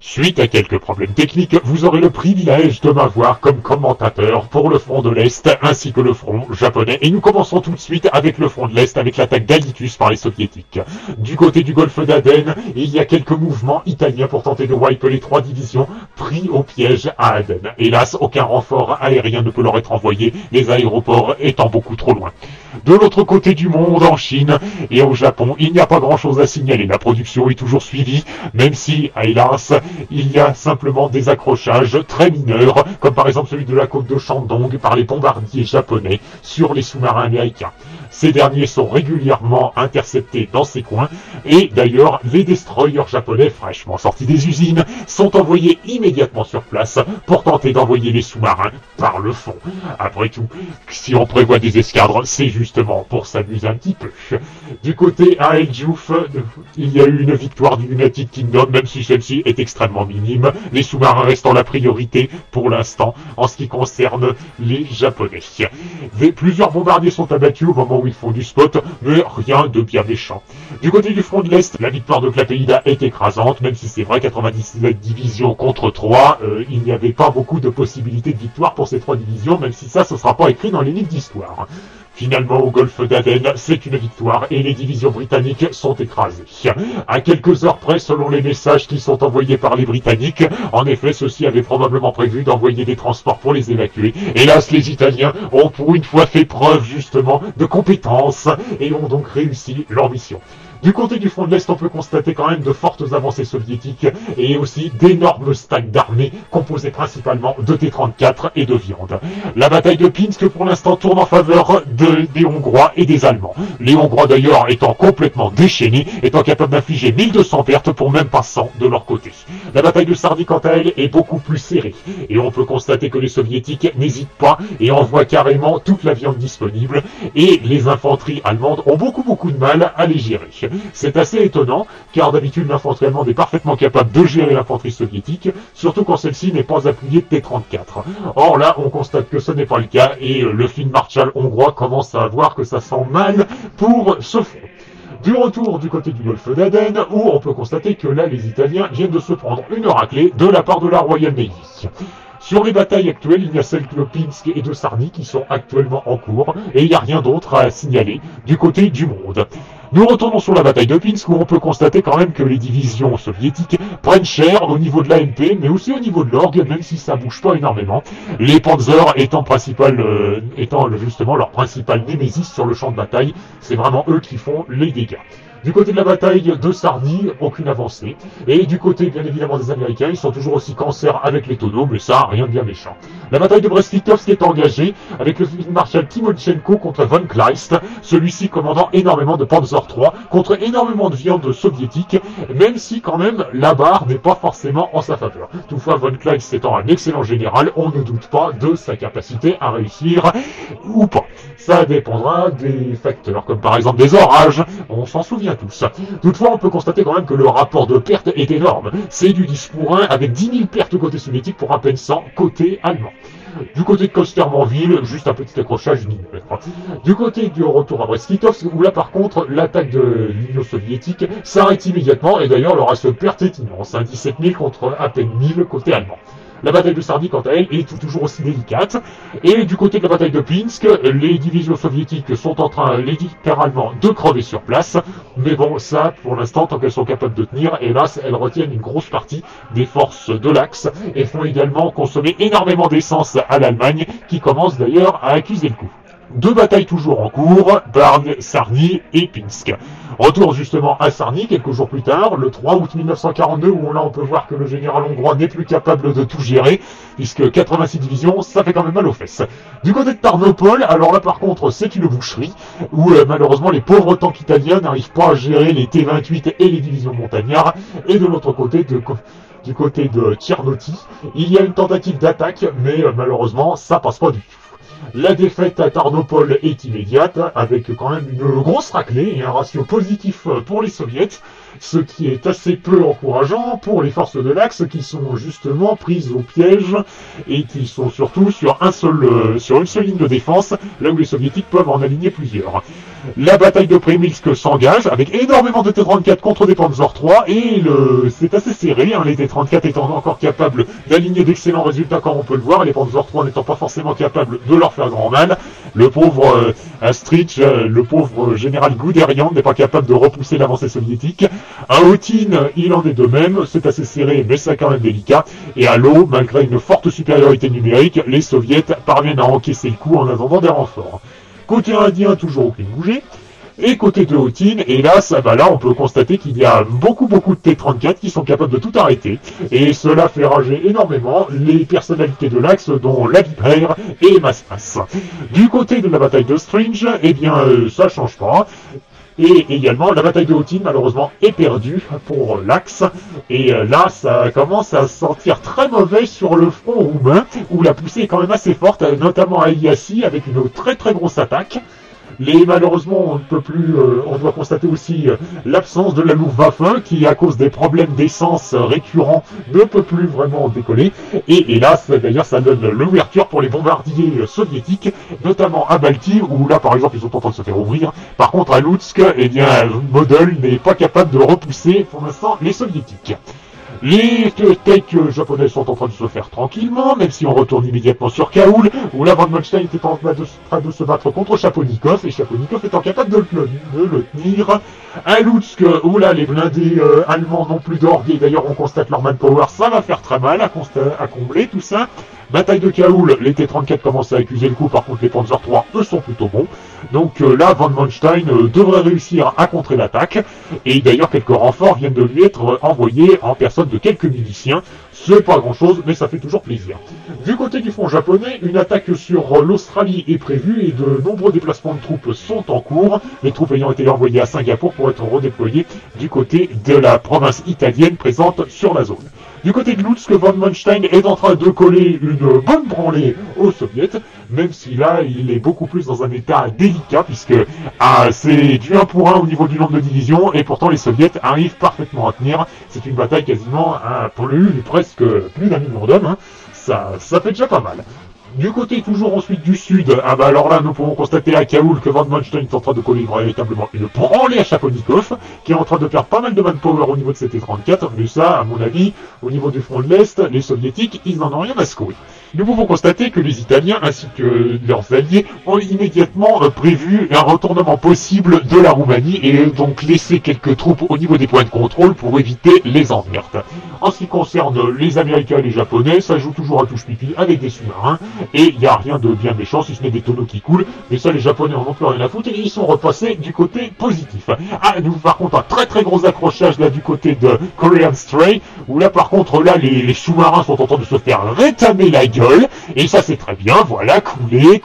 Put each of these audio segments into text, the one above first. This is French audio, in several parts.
Suite à quelques problèmes techniques, vous aurez le privilège de m'avoir comme commentateur pour le front de l'Est ainsi que le front japonais. Et nous commençons tout de suite avec le front de l'Est, avec l'attaque d'Alitus par les soviétiques. Du côté du golfe d'Aden, il y a quelques mouvements italiens pour tenter de wiper les trois divisions pris au piège à Aden. Hélas, aucun renfort aérien ne peut leur être envoyé, les aéroports étant beaucoup trop loin. De l'autre côté du monde, en Chine et au Japon, il n'y a pas grand-chose à signaler. La production est toujours suivie, même si, hélas, il y a simplement des accrochages très mineurs, comme par exemple celui de la côte de Shandong par les bombardiers japonais sur les sous-marins américains. Ces derniers sont régulièrement interceptés dans ces coins, et d'ailleurs, les destroyers japonais fraîchement sortis des usines sont envoyés immédiatement sur place pour tenter d'envoyer les sous-marins par le fond. Après tout, si on prévoit des escadres, c'est justement pour s'amuser un petit peu. Du côté à El Diouf, il y a eu une victoire du United Kingdom, même si celle-ci est extrêmement minime, les sous-marins restant la priorité pour l'instant en ce qui concerne les Japonais. Plusieurs bombardiers sont abattus au moment où ils font du spot, mais rien de bien méchant. Du côté du front de l'Est, la victoire de Klaipėda est écrasante, même si c'est vrai, 99 divisions contre 3, il n'y avait pas beaucoup de possibilités de victoire pour ces 3 divisions, même si ça, ce ne sera pas écrit dans les livres d'histoire. Finalement, au golfe d'Aden, c'est une victoire et les divisions britanniques sont écrasées. À quelques heures près, selon les messages qui sont envoyés par les Britanniques, en effet, ceux-ci avaient probablement prévu d'envoyer des transports pour les évacuer. Hélas, les Italiens ont pour une fois fait preuve, justement, de compétence et ont donc réussi leur mission. Du côté du front de l'Est, on peut constater quand même de fortes avancées soviétiques et aussi d'énormes stacks d'armées composées principalement de T-34 et de viande. La bataille de Pinsk pour l'instant tourne en faveur des Hongrois et des Allemands. Les Hongrois d'ailleurs étant complètement déchaînés, étant capables d'infliger 1200 pertes pour même pas 100 de leur côté. La bataille de Sardy quant à elle est beaucoup plus serrée et on peut constater que les soviétiques n'hésitent pas et envoient carrément toute la viande disponible et les infanteries allemandes ont beaucoup de mal à les gérer. C'est assez étonnant, car d'habitude l'infanterie allemande est parfaitement capable de gérer l'infanterie soviétique, surtout quand celle-ci n'est pas appuyée de T-34. Or là, on constate que ce n'est pas le cas, et le Field Marshal hongrois commence à voir que ça sent mal pour ce front. Du retour du côté du golfe d'Aden, où on peut constater que là, les Italiens viennent de se prendre une raclée de la part de la Royal Navy. Sur les batailles actuelles, il y a celles de Pinsk et de Sarny qui sont actuellement en cours, et il n'y a rien d'autre à signaler du côté du monde. Nous retournons sur la bataille de Pinsk, où on peut constater quand même que les divisions soviétiques prennent cher au niveau de l'AMP, mais aussi au niveau de l'orgue, même si ça bouge pas énormément. Les Panzers étant justement leur principal némésis sur le champ de bataille, c'est vraiment eux qui font les dégâts. Du côté de la bataille de Sarny, aucune avancée. Et du côté, bien évidemment, des Américains, ils sont toujours aussi cancers avec les tonneaux, mais ça, rien de bien méchant. La bataille de Brest-Litovsk est engagée avec le Field Marshal Timoshenko contre Von Kleist, celui-ci commandant énormément de Panzer III contre énormément de viande soviétique, même si, quand même, la barre n'est pas forcément en sa faveur. Toutefois, Von Kleist étant un excellent général, on ne doute pas de sa capacité à réussir ou pas. Ça dépendra des facteurs, comme par exemple des orages, on s'en souvient à tous. Toutefois, on peut constater quand même que le rapport de pertes est énorme. C'est du 10 pour 1 avec 10 000 pertes côté soviétique pour à peine 100 côté allemand. Du côté de Costermansville, juste un petit accrochage minime. Du côté du retour à Brest-Litovsk, où là par contre, l'attaque de l'Union soviétique s'arrête immédiatement et d'ailleurs le ratio de pertes est immense. 17 000 contre à peine 1000 côté allemand. La bataille de Sardy, quant à elle, est toujours aussi délicate. Et du côté de la bataille de Pinsk, les divisions soviétiques sont en train, littéralement, de crever sur place. Mais bon, ça, pour l'instant, tant qu'elles sont capables de tenir, hélas, elles retiennent une grosse partie des forces de l'Axe et font également consommer énormément d'essence à l'Allemagne, qui commence d'ailleurs à accuser le coup. Deux batailles toujours en cours, Barne, Sarny et Pinsk. Retour justement à Sarny quelques jours plus tard, le 3 août 1942, où là on peut voir que le général hongrois n'est plus capable de tout gérer, puisque 86 divisions, ça fait quand même mal aux fesses. Du côté de Tarnopol, alors là par contre c'est une boucherie, où malheureusement les pauvres tanks italiens n'arrivent pas à gérer les T-28 et les divisions montagnards, et de l'autre côté du côté de Tchernoti, il y a une tentative d'attaque, mais malheureusement ça passe pas du tout. La défaite à Tarnopol est immédiate, avec quand même une grosse raclée et un ratio positif pour les soviets. ce qui est assez peu encourageant pour les forces de l'Axe qui sont justement prises au piège et qui sont surtout sur une seule ligne de défense, là où les soviétiques peuvent en aligner plusieurs. La bataille de Przemyśl s'engage avec énormément de T-34 contre des Panzer III et c'est assez serré, hein, les T-34 étant encore capables d'aligner d'excellents résultats quand on peut le voir, et les Panzer III n'étant pas forcément capables de leur faire grand mal. Le pauvre Astrich, le pauvre général Guderian n'est pas capable de repousser l'avancée soviétique. À Hotin, il en est de même, c'est assez serré mais c'est quand même délicat. Et à Lo, malgré une forte supériorité numérique, les soviets parviennent à encaisser le coup en attendant des renforts. Côté indien, toujours aucune bougée. Et côté de Houghtine, et là, ça, bah là, on peut constater qu'il y a beaucoup de T-34 qui sont capables de tout arrêter. Et cela fait rager énormément les personnalités de l'Axe, dont la Vipère et Maspas. Du côté de la bataille de Stringe, eh bien, ça change pas. Et également, la bataille de Houghtine, malheureusement, est perdue pour l'Axe. Et là, ça commence à sentir très mauvais sur le front roumain, où la poussée est quand même assez forte, notamment à Iasi, avec une très grosse attaque. Mais malheureusement, on ne peut plus, on doit constater aussi l'absence de la Luftwaffe qui, à cause des problèmes d'essence récurrents, ne peut plus vraiment décoller. Et hélas, d'ailleurs, ça donne l'ouverture pour les bombardiers soviétiques, notamment à Balti, où là, par exemple, ils sont en train de se faire ouvrir. Par contre, à Lutsk, eh bien, Model n'est pas capable de repousser, pour l'instant, les soviétiques. Les techs japonais sont en train de se faire tranquillement, même si on retourne immédiatement sur Kowel, où là, Von Manstein était en train de se battre contre Shaposhnikov, et Shaposhnikov étant capable de le tenir. À Lutsk, où là, les blindés allemands n'ont plus d'orgue, et d'ailleurs, on constate leur manpower, ça va faire très mal à combler, tout ça. Bataille de Kowel, les T-34 commencent à accuser le coup, par contre, les Panzer III, eux, sont plutôt bons. Donc là, Von Manstein devrait réussir à contrer l'attaque, et d'ailleurs, quelques renforts viennent de lui être envoyés en personne de quelques miliciens, c'est pas grand chose, mais ça fait toujours plaisir. Du côté du front japonais, une attaque sur l'Australie est prévue et de nombreux déplacements de troupes sont en cours, les troupes ayant été envoyées à Singapour pour être redéployées du côté de la province italienne présente sur la zone. Du côté de Lutsk, Von Manstein est en train de coller une bonne branlée aux soviets, même si là, il est beaucoup plus dans un état délicat, puisque c'est du 1 pour 1 au niveau du nombre de divisions, et pourtant les soviets arrivent parfaitement à tenir. C'est une bataille quasiment, pour le presque plus d'un million d'hommes, hein. Ça fait déjà pas mal. Du côté toujours ensuite du sud, alors là nous pouvons constater à Kowel que Von Manstein est en train de coller véritablement une branlée à Shaposhnikov, qui est en train de perdre pas mal de manpower au niveau de ses T-34, mais ça, à mon avis, au niveau du front de l'Est, les soviétiques, ils n'en ont rien à secouer. Nous pouvons constater que les Italiens ainsi que leurs alliés ont immédiatement prévu un retournement possible de la Roumanie et donc laissé quelques troupes au niveau des points de contrôle pour éviter les emmerdes. En ce qui concerne les Américains et les Japonais, ça joue toujours à touche pipi avec des sous-marins et il n'y a rien de bien méchant si ce n'est des tonneaux qui coulent, mais ça les Japonais en ont plus rien à foutre et ils sont repassés du côté positif. Nous par contre un très gros accrochage là du côté de Korean Stray où là par contre là les sous-marins sont en train de se faire rétamer la gueule. Et ça c'est très bien, voilà, couler,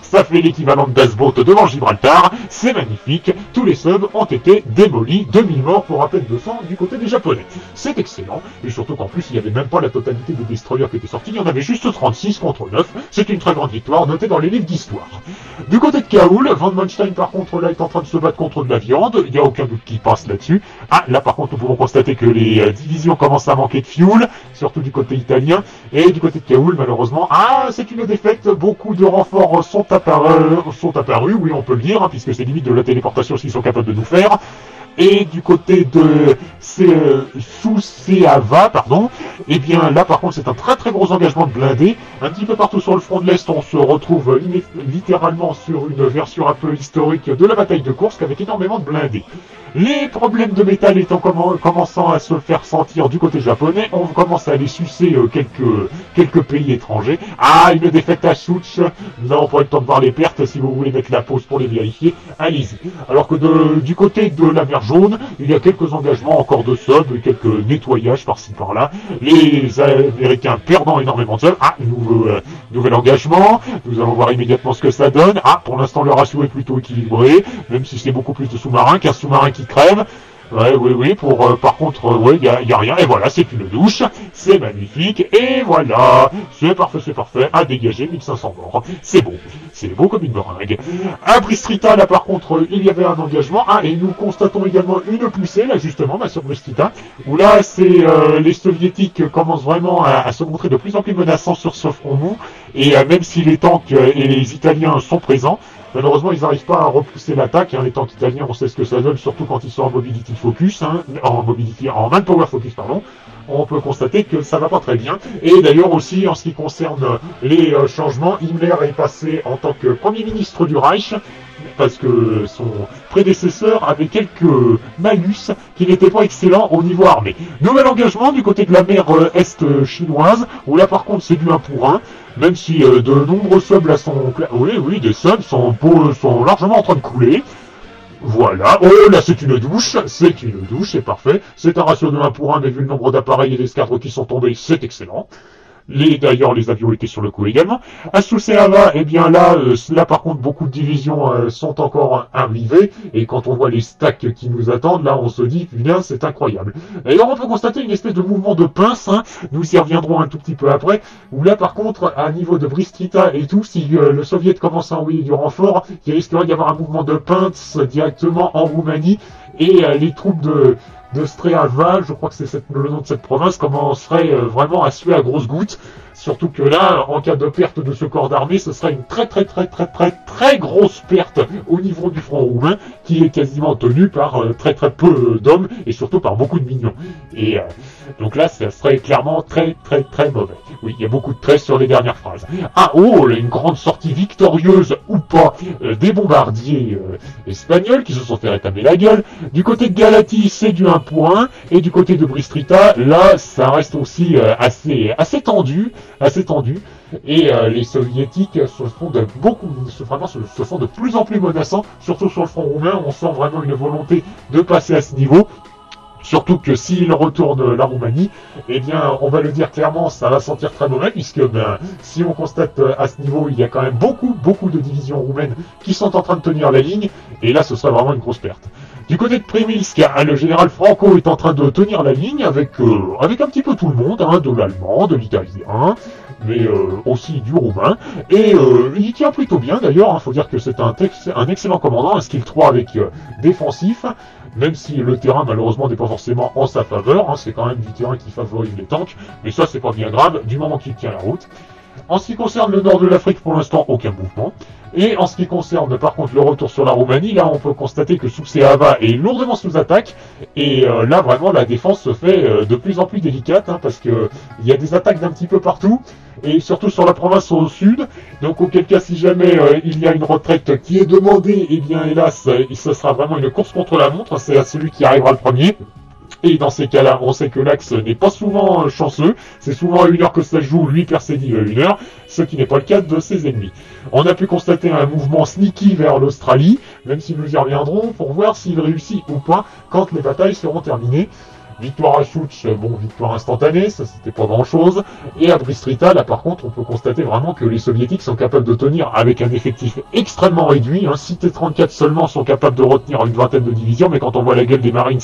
ça fait l'équivalent de Dasbot devant Gibraltar, c'est magnifique, tous les subs ont été démolis, 2000 morts pour à peine 200 du côté des Japonais. C'est excellent, et surtout qu'en plus il n'y avait même pas la totalité des destroyers qui étaient sortis, il y en avait juste 36 contre 9, c'est une très grande victoire notée dans les livres d'histoire. Du côté de Kowel, Von Manstein par contre là est en train de se battre contre de la viande, il n'y a aucun doute qui passe là-dessus. Là par contre nous pouvons constater que les divisions commencent à manquer de fuel, surtout du côté italien, et du côté de Kowel, malheureusement, c'est une défaite, beaucoup de renforts sont apparus, oui, on peut le dire, hein, puisque c'est limite de la téléportation ce qu'ils sont capables de nous faire, et du côté de Suceava, pardon, et bien là, par contre, c'est un très gros engagement de blindés, un petit peu partout sur le front de l'Est, on se retrouve littéralement sur une version un peu historique de la bataille de Kursk, avec énormément de blindés. Les problèmes de métal étant commençant à se faire sentir du côté japonais, on commence à aller sucer quelques pays étrangers. Une défaite à Chouch, nous avons pas le temps de voir les pertes, si vous voulez mettre la pause pour les vérifier, allez-y. Alors que du côté de la mer Jaune, il y a quelques engagements encore de subs, quelques nettoyages par-ci par-là. Les Américains perdant énormément de subs. Nouvel engagement, nous allons voir immédiatement ce que ça donne. Pour l'instant le ratio est plutôt équilibré, même si c'est beaucoup plus de sous-marins qu'un sous-marin qui crève. Ouais, oui, pour, par contre, ouais, y a rien, et voilà, c'est une douche, c'est magnifique, et voilà, c'est parfait, à dégager, 1500 morts, c'est beau comme une meringue. À Bistrița, là, par contre, il y avait un engagement, ah, et nous constatons également une poussée, là, justement, bah, sur Bistrița, où là, c'est, les soviétiques commencent vraiment à se montrer de plus en plus menaçants sur ce front mou, et même si les tanks et les Italiens sont présents, malheureusement, ils n'arrivent pas à repousser l'attaque. Hein. Les tanks italiens, on sait ce que ça donne, surtout quand ils sont en mobility focus, hein, en manpower focus, pardon. On peut constater que ça va pas très bien. Et d'ailleurs aussi, en ce qui concerne les changements, Himmler est passé en tant que Premier ministre du Reich, parce que son prédécesseur avait quelques malus qui n'étaient pas excellents au niveau armé. Nouvel engagement du côté de la mer est chinoise, où là par contre c'est du 1 pour 1, même si de nombreux subs là sont... Oui, des subs sont largement en train de couler. Voilà, oh là c'est une douche, c'est parfait, c'est un ratio de 1 pour 1, mais vu le nombre d'appareils et d'escadres qui sont tombés, c'est excellent. D'ailleurs, les avions étaient sur le coup également. À Suceava, eh bien là, par contre, beaucoup de divisions sont encore arrivées. Et quand on voit les stacks qui nous attendent, là, on se dit, putain, c'est incroyable. D'ailleurs, on peut constater une espèce de mouvement de pince. Hein, nous y reviendrons un tout petit peu après. Où là, par contre, à niveau de Bistrița et tout, si le soviet commence à envoyer du renfort, il risquerait d'y avoir un mouvement de pince directement en Roumanie. Et les troupes de Streava, je crois que c'est le nom de cette province, commencerait vraiment à suer à grosses gouttes. Surtout que là, en cas de perte de ce corps d'armée, ce serait une très grosse perte au niveau du front roumain, qui est quasiment tenu par très peu d'hommes, et surtout par beaucoup de mignons. Et donc là, ça serait clairement très mauvais. Oui, il y a beaucoup de traits sur les dernières phrases. Ah, oh, une grande sortie victorieuse, ou pas, des bombardiers espagnols, qui se sont fait rétamer la gueule. Du côté de Galatie, c'est du 1 pour 1, et du côté de Bistrița, là, ça reste aussi assez tendu, et les soviétiques se font de plus en plus menaçants, surtout sur le front roumain. On sent vraiment une volonté de passer à ce niveau, surtout que s'ils retournent la Roumanie, eh bien, on va le dire clairement, ça va sentir très mauvais, puisque ben, si on constate à ce niveau, il y a quand même beaucoup de divisions roumaines qui sont en train de tenir la ligne, et là, ce serait vraiment une grosse perte. Du côté de Przemyśl, le général Franco est en train de tenir la ligne avec un petit peu tout le monde, hein, de l'allemand, de l'italien, mais aussi du roumain. Et il tient plutôt bien d'ailleurs, hein, faut dire que c'est un excellent commandant, un skill 3 avec défensif, même si le terrain malheureusement n'est pas forcément en sa faveur, hein, c'est quand même du terrain qui favorise les tanks, mais ça c'est pas bien grave, du moment qu'il tient la route. En ce qui concerne le nord de l'Afrique, pour l'instant, aucun mouvement. Et en ce qui concerne, par contre, le retour sur la Roumanie, là, on peut constater que Suceava est lourdement sous attaque. Et là, vraiment, la défense se fait de plus en plus délicate, hein, parce que y a des attaques d'un petit peu partout, et surtout sur la province au sud. Donc, auquel cas, si jamais il y a une retraite qui est demandée, eh bien, hélas, ce sera vraiment une course contre la montre. C'est à celui qui arrivera le premier. Et dans ces cas-là, on sait que l'axe n'est pas souvent chanceux. C'est souvent à 1 heure que ça joue, lui perd ses deals à 1 heure, ce qui n'est pas le cas de ses ennemis. On a pu constater un mouvement sneaky vers l'Australie, même si nous y reviendrons, pour voir s'il réussit ou pas quand les batailles seront terminées. Victoire à Chouch, bon, victoire instantanée, ça c'était pas grand-chose. Et à Bistrița, là par contre, on peut constater vraiment que les soviétiques sont capables de tenir avec un effectif extrêmement réduit. Hein. 6 T-34 seulement sont capables de retenir une vingtaine de divisions, mais quand on voit la gueule des marines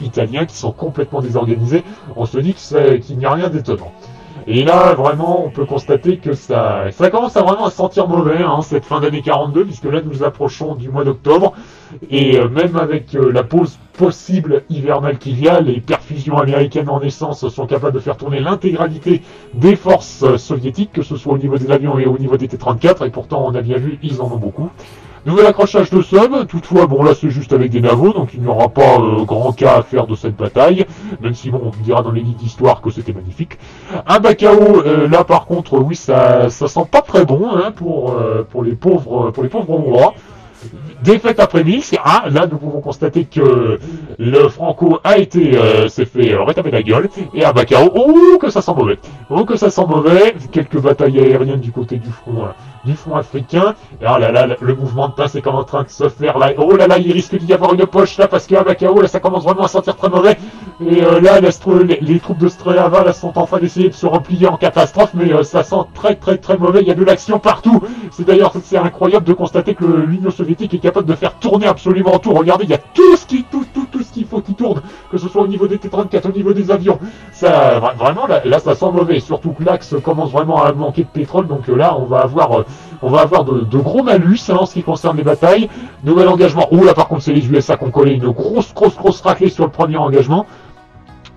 italiens qui sont complètement désorganisés, on se dit qu'il n'y a rien d'étonnant. Et là, vraiment, on peut constater que ça commence à vraiment sentir mauvais, hein, cette fin d'année 42, puisque là, nous approchons du mois d'octobre, et même avec la pause possible hivernale qu'il y a, les perfusions américaines en essence sont capables de faire tourner l'intégralité des forces soviétiques, que ce soit au niveau des avions et au niveau des T-34, et pourtant, on a bien vu, ils en ont beaucoup. Nouvel accrochage de subs, toutefois, bon là c'est juste avec des navos, donc il n'y aura pas grand cas à faire de cette bataille, même si bon, on me dira dans les livres d'histoire que c'était magnifique. Un Bacău, là par contre, oui, ça sent pas très bon, hein, pour les pauvres Hongrois. Défaite après Minsk, ah, là nous pouvons constater que le Franco s'est fait rétaper la gueule, et à Bacău, oh que ça sent mauvais, quelques batailles aériennes du côté du front africain, et ah là là, le mouvement de pince est comme en train de se faire là, oh là là, il risque d'y avoir une poche là, parce qu'à Bacău, là ça commence vraiment à sentir très mauvais, et là les troupes de Streava là sont en train d'essayer de se replier en catastrophe, mais ça sent très mauvais, il y a de l'action partout, c'est d'ailleurs, c'est incroyable de constater que l'Union soviétique est capable de faire tourner absolument tout. Regardez, il y a tout ce qu'il faut qu'ils tournent, que ce soit au niveau des T-34, au niveau des avions. Ça, vraiment, là, ça sent mauvais, surtout que l'axe commence vraiment à manquer de pétrole, donc là, on va avoir de gros malus hein, en ce qui concerne les batailles. Nouvel engagement. Ouh là, par contre, c'est les USA qui ont collé une grosse raclée sur le premier engagement.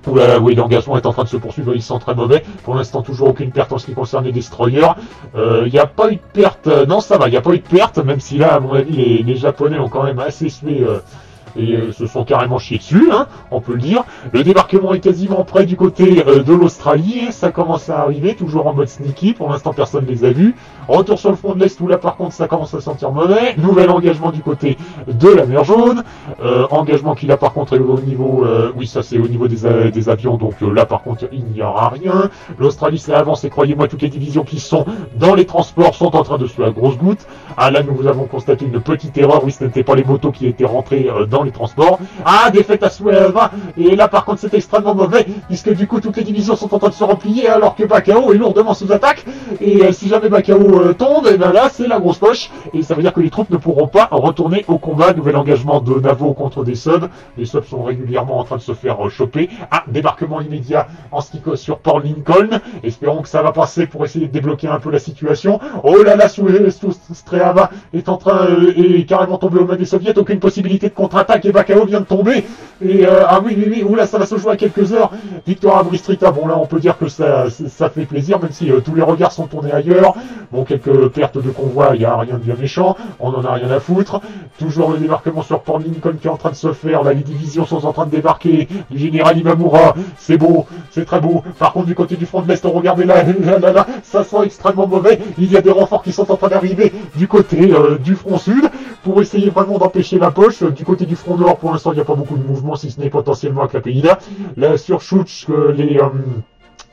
Ouh là là, oui, l'engagement est en train de se poursuivre, il sent très mauvais. Pour l'instant, toujours aucune perte en ce qui concerne les destroyers. Il n'y a pas eu de perte, non ça va, il n'y a pas eu de perte, même si là, à mon avis, les Japonais ont quand même assez sué et se sont carrément chiés dessus, hein, on peut le dire. Le débarquement est quasiment prêt du côté de l'Australie, ça commence à arriver, toujours en mode sneaky, pour l'instant personne ne les a vus. Retour sur le front de l'Est où là par contre ça commence à sentir mauvais, nouvel engagement du côté de la mer Jaune, engagement qui là par contre est au niveau, oui ça c'est au niveau des avions, donc là par contre il n'y aura rien. L'Australie ça avance et croyez-moi toutes les divisions qui sont dans les transports sont en train de se la grosse goutte. Ah là nous avons constaté une petite erreur, oui ce n'était pas les motos qui étaient rentrées dans les transports. Ah, défaite à Sueva. Et là, par contre, c'est extrêmement mauvais, puisque du coup, toutes les divisions sont en train de se replier, alors que Bacău est lourdement sous attaque. Et si jamais Bacău tombe, et bien là, c'est la grosse poche. Et ça veut dire que les troupes ne pourront pas retourner au combat. Nouvel engagement de Navo contre des subs. Les subs sont régulièrement en train de se faire choper. Ah, débarquement immédiat en ski sur Port Lincoln. Espérons que ça va passer pour essayer de débloquer un peu la situation. Oh là là, Sueva est en train, est carrément tombé aux mains des soviets. Aucune possibilité de contre-attaque. Et Bacău vient de tomber, et ah oui, oula, ça va se jouer à quelques heures, victoire à Bistrița, bon là on peut dire que ça fait plaisir, même si tous les regards sont tournés ailleurs, bon quelques pertes de convoi, il n'y a rien de bien méchant, on en a rien à foutre, toujours le débarquement sur Port Lincoln qui est en train de se faire, là les divisions sont en train de débarquer, le général Imamura, c'est beau, c'est très beau, par contre du côté du front de l'Est, regardez là, ça sent extrêmement mauvais, il y a des renforts qui sont en train d'arriver du côté du front sud, pour essayer vraiment d'empêcher la poche, du côté du front nord, pour l'instant, il n'y a pas beaucoup de mouvement, si ce n'est potentiellement avec la Klaipėda. Là, sur Chouch,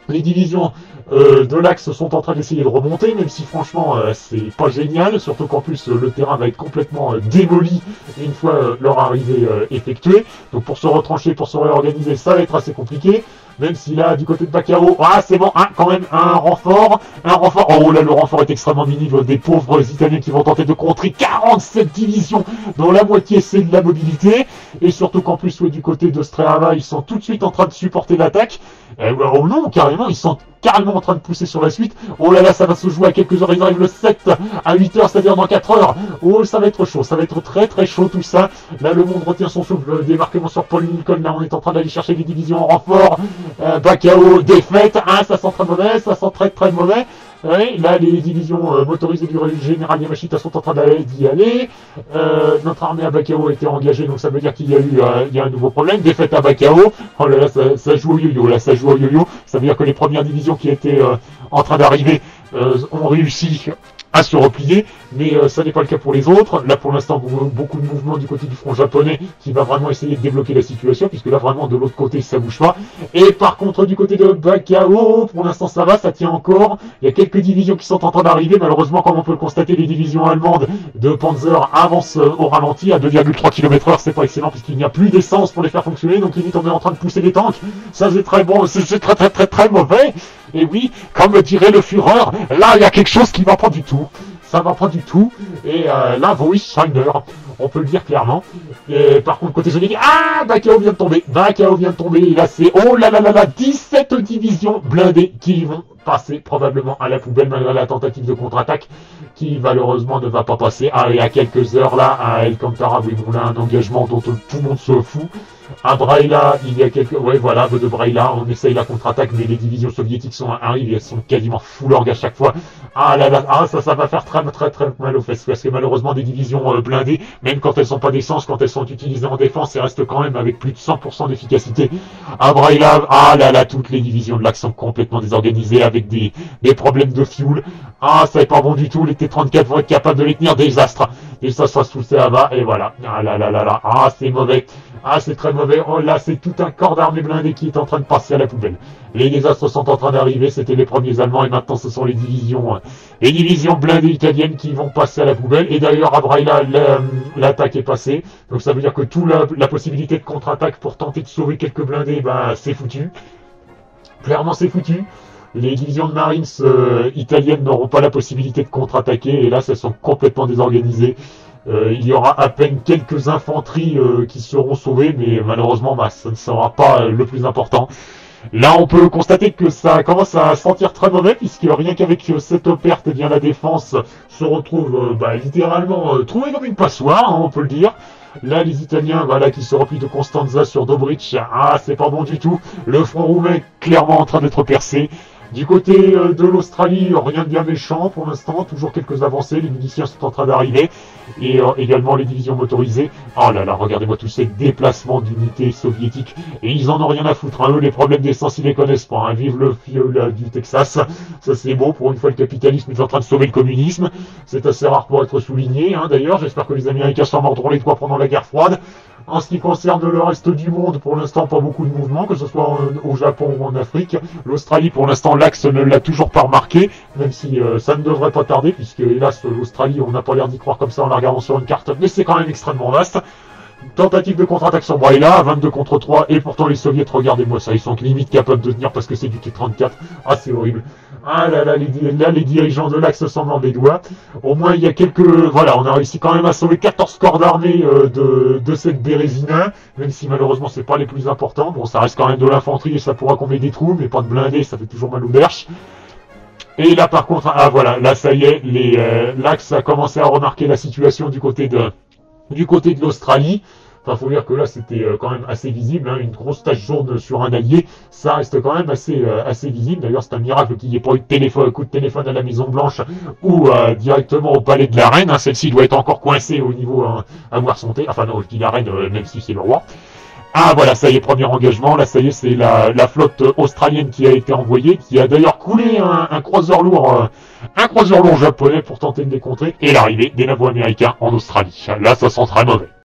les divisions de l'axe sont en train d'essayer de remonter, même si franchement, c'est pas génial, surtout qu'en plus, le terrain va être complètement démoli une fois leur arrivée effectuée. Donc, pour se retrancher, pour se réorganiser, ça va être assez compliqué. Même si là, du côté de Bacău, ah c'est bon, hein, quand même un renfort, oh là le renfort est extrêmement minime, des pauvres Italiens qui vont tenter de contrer 47 divisions, dont la moitié c'est de la mobilité, et surtout qu'en plus, ouais, du côté de Strava, ils sont tout de suite en train de supporter l'attaque, oh non, carrément, ils sont carrément en train de pousser sur la suite, oh là là, ça va se jouer à quelques heures, ils arrivent le 7 à 8h, c'est-à-dire dans 4 heures, oh ça va être chaud, ça va être très très chaud tout ça, là le monde retient son souffle, le débarquement sur Paul Lincoln, là on est en train d'aller chercher des divisions en renfort, Bacău, défaite, hein, ça sent très mauvais, ça sent très très mauvais. Ouais, là, les divisions motorisées du général Yamashita sont en train d'y aller. Notre armée à Bacău a été engagée, donc ça veut dire qu'il y a eu il y a un nouveau problème. Défaite à Bacău. Oh là là, ça joue au yo-yo. Là, ça joue au yo-yo. Ça veut dire que les premières divisions qui étaient en train d'arriver ont réussi à se replier, mais ça n'est pas le cas pour les autres. Là, pour l'instant, beaucoup de mouvements du côté du front japonais qui va vraiment essayer de débloquer la situation, puisque là, vraiment, de l'autre côté, ça bouge pas. Et par contre, du côté de Bacău, pour l'instant, ça va, ça tient encore. Il y a quelques divisions qui sont en train d'arriver. Malheureusement, comme on peut le constater, les divisions allemandes de Panzer avancent au ralenti à 2,3 km/h. C'est pas excellent, puisqu'il n'y a plus d'essence pour les faire fonctionner. Donc, limite, on est en train de pousser les tanks. Ça, c'est très bon, c'est très, très, très, très mauvais. Et oui, comme dirait le Führer, là, il y a quelque chose qui va pas du tout. Ça va pas du tout, et là, Voice-Shiner, on peut le dire clairement. Et par contre, côté général, ah, Bacău vient de tomber, et là, c'est, oh là là là là, 17 divisions blindées qui vont passer probablement à la poubelle, malgré la tentative de contre-attaque, qui malheureusement ne va pas passer. Ah, et à quelques heures, là, à El Cantara, oui, on a un engagement dont tout le monde se fout. À Braila, il y a quelques... Ouais, voilà, de Braila, on essaye la contre-attaque, mais les divisions soviétiques sont arrivées, elles sont quasiment full orgue à chaque fois. Ah là là, ah, ça va faire très très très mal aux fesses, parce que malheureusement, des divisions blindées, même quand elles sont pas d'essence, quand elles sont utilisées en défense, elles restent quand même avec plus de 100% d'efficacité. À Braila, ah là là, toutes les divisions de l'axe sont complètement désorganisées, avec des problèmes de fuel. Ah, ça est pas bon du tout, les T-34 vont être capables de les tenir, désastre sous Suceava, et voilà. Ah là là là là, ah, c'est mauvais. Ah, c'est très mauvais. Oh là, c'est tout un corps d'armée blindée qui est en train de passer à la poubelle. Les désastres sont en train d'arriver. C'était les premiers Allemands et maintenant ce sont les divisions blindées italiennes qui vont passer à la poubelle. Et d'ailleurs, à Braila, l'attaque est passée. Donc ça veut dire que toute la possibilité de contre-attaque pour tenter de sauver quelques blindés, bah, c'est foutu. Clairement, c'est foutu. Les divisions de marines italiennes n'auront pas la possibilité de contre-attaquer. Et là, elles sont complètement désorganisées. Il y aura à peine quelques infanteries qui seront sauvées, mais malheureusement, ça ne sera pas le plus important. Là, on peut constater que ça commence à sentir très mauvais, puisque rien qu'avec cette perte, eh bien la défense se retrouve littéralement trouvée comme une passoire, hein, on peut le dire. Là, les Italiens, voilà, qui se replient de Constanza sur Dobrich, ah, c'est pas bon du tout. Le front roumain est clairement en train d'être percé. Du côté de l'Australie, rien de bien méchant pour l'instant, toujours quelques avancées, les miliciens sont en train d'arriver, et également les divisions motorisées. Oh là là, regardez-moi tous ces déplacements d'unités soviétiques, et ils en ont rien à foutre, hein, eux, les problèmes d'essence, ils les connaissent pas, hein. Vive le fioul du Texas, ça c'est bon, pour une fois le capitalisme est en train de sauver le communisme, c'est assez rare pour être souligné, hein, d'ailleurs, j'espère que les Américains s'en mordront les doigts pendant la guerre froide. En ce qui concerne le reste du monde, pour l'instant, pas beaucoup de mouvements, que ce soit au Japon ou en Afrique. L'Australie, pour l'instant, l'axe ne l'a toujours pas remarqué, même si ça ne devrait pas tarder, puisque, hélas, l'Australie, on n'a pas l'air d'y croire comme ça en la regardant sur une carte, mais c'est quand même extrêmement vaste. Tentative de contre-attaque sur Braila, 22 contre 3, et pourtant les soviets, regardez-moi ça, ils sont limite capables de tenir parce que c'est du T-34. Ah, c'est horrible. Ah là là, les dirigeants de l'Axe s'en les doigts. Au moins, il y a quelques... Voilà, on a réussi quand même à sauver 14 corps d'armée de cette Bérésina, même si malheureusement, c'est pas les plus importants. Bon, ça reste quand même de l'infanterie et ça pourra combler des trous, mais pas de blindés, ça fait toujours mal aux berches. Et là, par contre, ah voilà, là, ça y est, l'Axe a commencé à remarquer la situation du côté de l'Australie. Enfin, faut dire que là, c'était quand même assez visible, hein, une grosse tache jaune sur un allié, ça reste quand même assez visible. D'ailleurs, c'est un miracle qu'il n'y ait pas eu de coup de téléphone à la Maison-Blanche ou directement au palais de la Reine, hein. Celle-ci doit être encore coincée au niveau à voir son thé. Enfin non, je dis la Reine, même si c'est le roi. Ah voilà, ça y est, premier engagement, là ça y est, c'est la flotte australienne qui a été envoyée, qui a d'ailleurs coulé un croiseur lourd japonais pour tenter de les contrer, et l'arrivée des navires américains en Australie. Là, ça sent très mauvais.